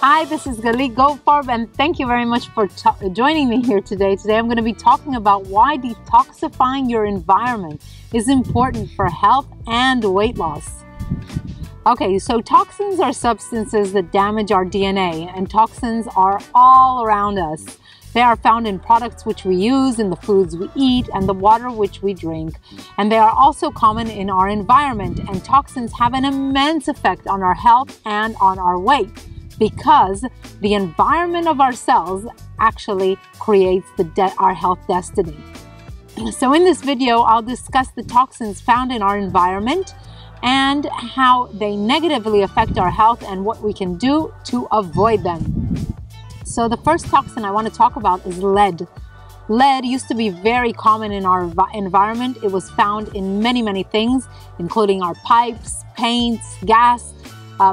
Hi, this is Galit Goldfarb, and thank you very much for joining me here today. Today I'm going to be talking about why detoxifying your environment is important for health and weight loss. Okay, so toxins are substances that damage our DNA, and toxins are all around us. They are found in products which we use, in the foods we eat, and the water which we drink. And they are also common in our environment, and toxins have an immense effect on our health and on our weight, because the environment of our cells actually creates our health destiny. So in this video, I'll discuss the toxins found in our environment and how they negatively affect our health and what we can do to avoid them. So the first toxin I want to talk about is lead. Lead used to be very common in our environment. It was found in many things, including our pipes, paints, gas,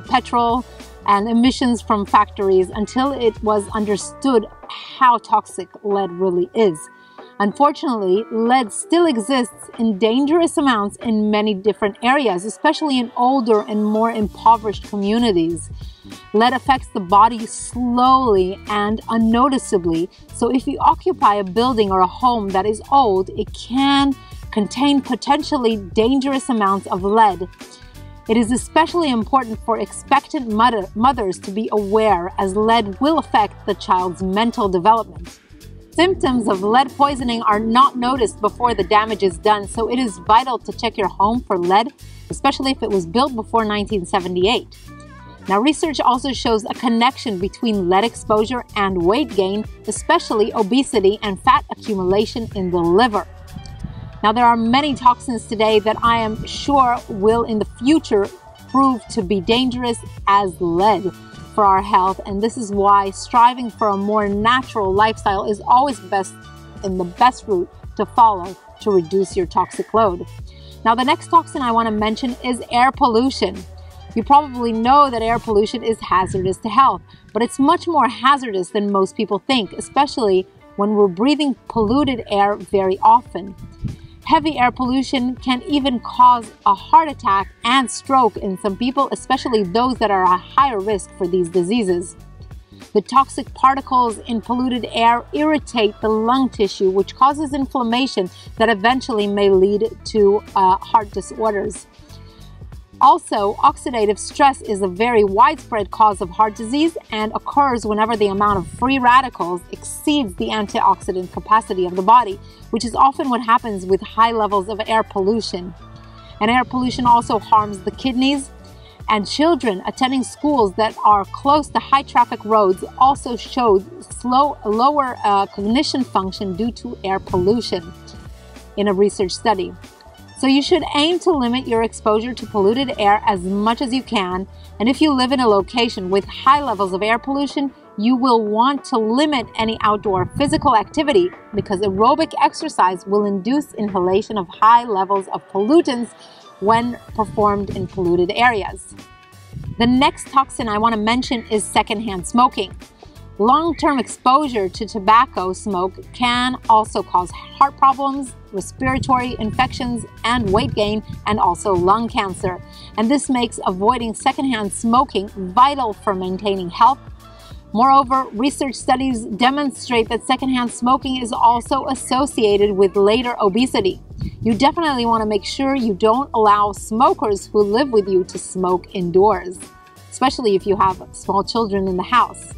petrol, and emissions from factories, until it was understood how toxic lead really is. Unfortunately, lead still exists in dangerous amounts in many different areas, especially in older and more impoverished communities. Lead affects the body slowly and unnoticeably, so if you occupy a building or a home that is old, it can contain potentially dangerous amounts of lead. It is especially important for expectant mothers to be aware, as lead will affect the child's mental development. Symptoms of lead poisoning are not noticed before the damage is done, so it is vital to check your home for lead, especially if it was built before 1978. Now, research also shows a connection between lead exposure and weight gain, especially obesity and fat accumulation in the liver. Now, there are many toxins today that I am sure will in the future prove to be dangerous as lead for our health, and this is why striving for a more natural lifestyle is always best and the best route to follow to reduce your toxic load. Now, the next toxin I want to mention is air pollution. You probably know that air pollution is hazardous to health, but it's much more hazardous than most people think, especially when we're breathing polluted air very often. Heavy air pollution can even cause a heart attack and stroke in some people, especially those that are at higher risk for these diseases. The toxic particles in polluted air irritate the lung tissue, which causes inflammation that eventually may lead to heart disorders. Also, oxidative stress is a very widespread cause of heart disease and occurs whenever the amount of free radicals exceeds the antioxidant capacity of the body, which is often what happens with high levels of air pollution. And air pollution also harms the kidneys, and children attending schools that are close to high traffic roads also showed lower cognition function due to air pollution in a research study. So you should aim to limit your exposure to polluted air as much as you can, and if you live in a location with high levels of air pollution, you will want to limit any outdoor physical activity, because aerobic exercise will induce inhalation of high levels of pollutants when performed in polluted areas. The next toxin I want to mention is secondhand smoking. Long-term exposure to tobacco smoke can also cause heart problems, respiratory infections, and weight gain, and also lung cancer. And this makes avoiding secondhand smoking vital for maintaining health. Moreover, research studies demonstrate that secondhand smoking is also associated with later obesity. You definitely want to make sure you don't allow smokers who live with you to smoke indoors, especially if you have small children in the house.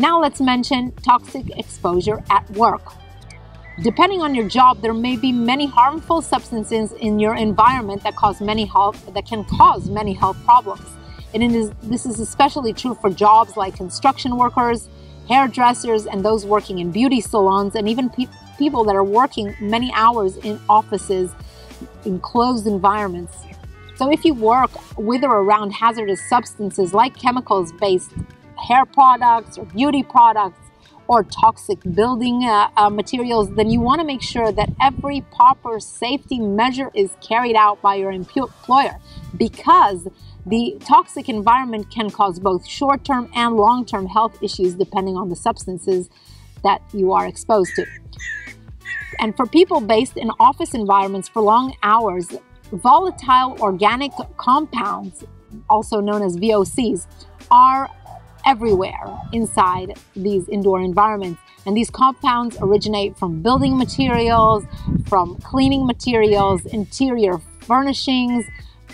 Now let's mention toxic exposure at work. Depending on your job, there may be many harmful substances in your environment that can cause many health problems. And this is especially true for jobs like construction workers, hairdressers, and those working in beauty salons, and even people that are working many hours in offices in closed environments. So if you work with or around hazardous substances like chemicals-based hair products or beauty products or toxic building materials, then you want to make sure that every proper safety measure is carried out by your employer, because the toxic environment can cause both short-term and long-term health issues depending on the substances that you are exposed to. And for people based in office environments for long hours, volatile organic compounds, also known as VOCs, are everywhere inside these indoor environments. And these compounds originate from building materials, from cleaning materials, interior furnishings,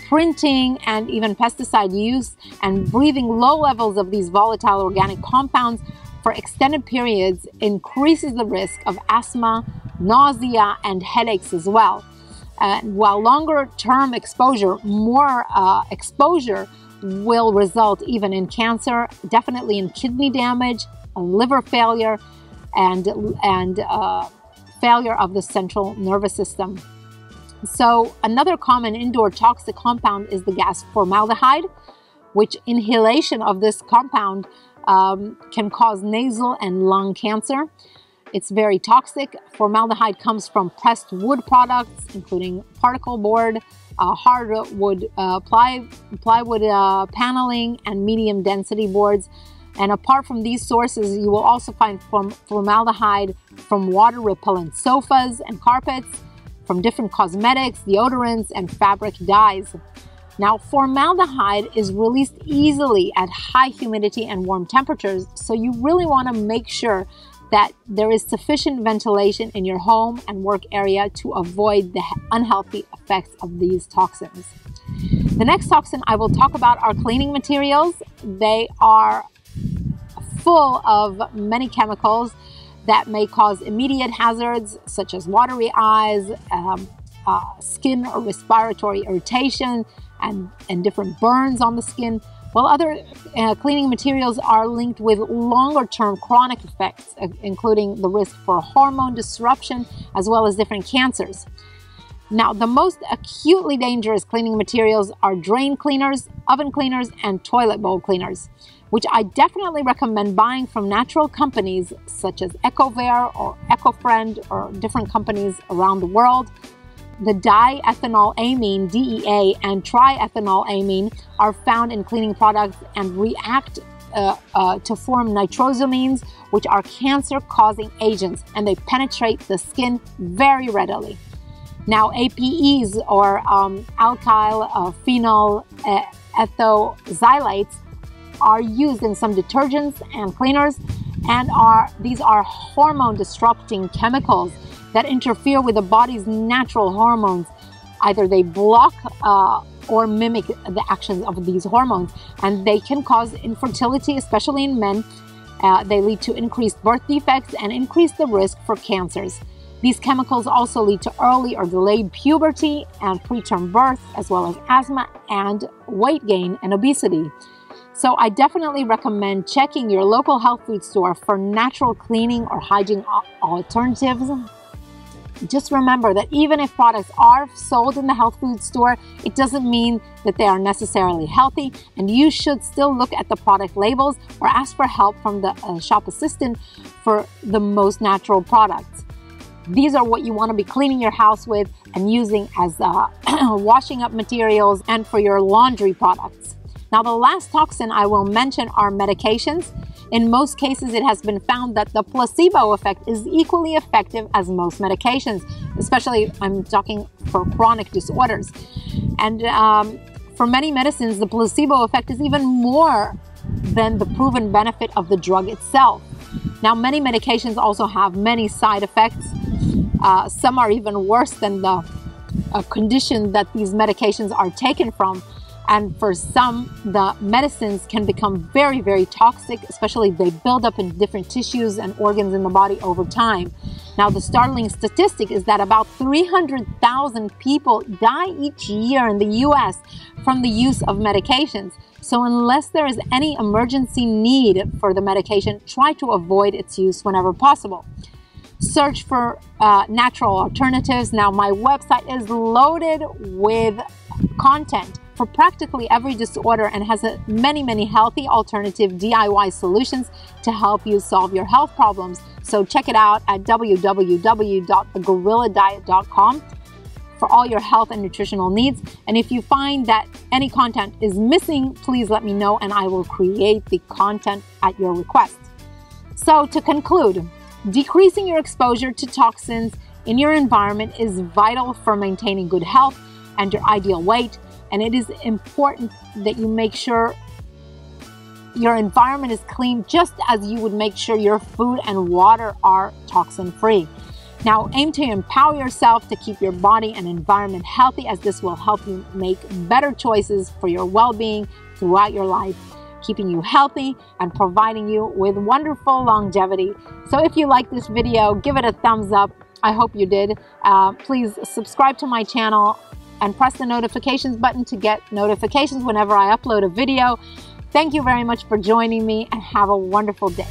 printing, and even pesticide use. And breathing low levels of these volatile organic compounds for extended periods increases the risk of asthma, nausea, and headaches as well. While longer term exposure, more exposure will result even in cancer, definitely in kidney damage, liver failure, and failure of the central nervous system. So another common indoor toxic compound is the gas formaldehyde, which inhalation of this compound can cause nasal and lung cancer. It's very toxic. Formaldehyde comes from pressed wood products, including particle board, hardwood, plywood paneling, and medium density boards. And apart from these sources, you will also find formaldehyde from water repellent sofas and carpets, from different cosmetics, deodorants, and fabric dyes. Now, formaldehyde is released easily at high humidity and warm temperatures, so you really want to make sure that there is sufficient ventilation in your home and work area to avoid the unhealthy effects of these toxins. The next toxin I will talk about are cleaning materials. They are full of many chemicals that may cause immediate hazards such as watery eyes, skin or respiratory irritation, and different burns on the skin, while other cleaning materials are linked with longer-term chronic effects, including the risk for hormone disruption, as well as different cancers. Now, the most acutely dangerous cleaning materials are drain cleaners, oven cleaners, and toilet bowl cleaners, which I definitely recommend buying from natural companies such as Ecover or EcoFriend or different companies around the world. The diethanolamine, DEA, and triethanolamine are found in cleaning products and react to form nitrosamines, which are cancer-causing agents, and they penetrate the skin very readily. Now, APEs, or alkylphenol ethoxylates, are used in some detergents and cleaners, and these are hormone-disrupting chemicals that interfere with the body's natural hormones. Either they block or mimic the actions of these hormones, and they can cause infertility, especially in men. They lead to increased birth defects and increase the risk for cancers. These chemicals also lead to early or delayed puberty and preterm birth, as well as asthma and weight gain and obesity. So I definitely recommend checking your local health food store for natural cleaning or hygiene alternatives. Just remember that even if products are sold in the health food store, it doesn't mean that they are necessarily healthy, and you should still look at the product labels or ask for help from the shop assistant for the most natural products. These are what you want to be cleaning your house with and using as washing up materials and for your laundry products. Now, the last toxin I will mention are medications. In most cases, it has been found that the placebo effect is equally effective as most medications, especially I'm talking for chronic disorders. And for many medicines, the placebo effect is even more than the proven benefit of the drug itself. Now, many medications also have many side effects. Some are even worse than the condition that these medications are taken from. And for some, the medicines can become very, very toxic, especially if they build up in different tissues and organs in the body over time. Now, the startling statistic is that about 300,000 people die each year in the U.S. from the use of medications. So unless there is any emergency need for the medication, try to avoid its use whenever possible. Search for natural alternatives. Now, my website is loaded with content for practically every disorder and has many healthy alternative DIY solutions to help you solve your health problems. So check it out at www.theguerrilladiet.com for all your health and nutritional needs. And if you find that any content is missing, please let me know and I will create the content at your request. So to conclude, decreasing your exposure to toxins in your environment is vital for maintaining good health and your ideal weight. And it is important that you make sure your environment is clean, just as you would make sure your food and water are toxin free. Now aim to empower yourself to keep your body and environment healthy, as this will help you make better choices for your well-being throughout your life, keeping you healthy and providing you with wonderful longevity. So if you like this video, give it a thumbs up. I hope you did. Please subscribe to my channel and press the notifications button to get notifications whenever I upload a video. Thank you very much for joining me, and have a wonderful day.